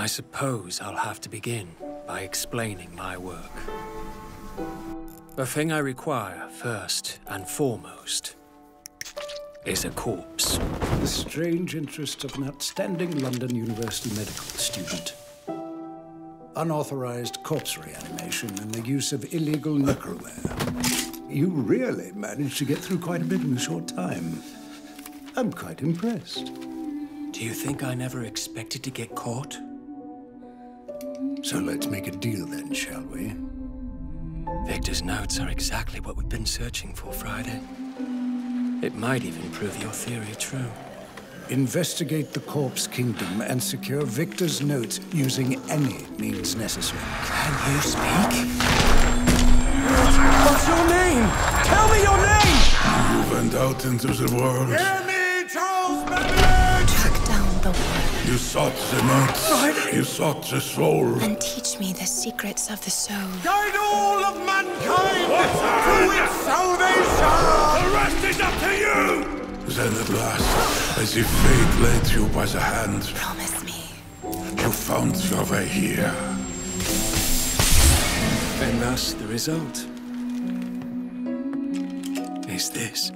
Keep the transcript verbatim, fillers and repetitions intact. I suppose I'll have to begin by explaining my work. The thing I require first and foremost is a corpse. The strange interest of an outstanding London University medical student. Unauthorized corpse reanimation and the use of illegal necroware. You really managed to get through quite a bit in a short time. I'm quite impressed. Do you think I never expected to get caught? So let's make a deal then, shall we? Victor's notes are exactly what we've been searching for, Friday. It might even prove your theory true. Investigate the Corpse Kingdom and secure Victor's notes using any means necessary. Can you speak? What's your name? Tell me your name! You went out into the world. Hear me, Charles Babbage! Track down the world. You sought the notes. Right. You sought the soul. And teach me the secrets of the soul. Guide all of mankind to its salvation! The rest is up to you! Then at last, as if fate led you by the hand, promise me, you found your way here. And thus the result is this.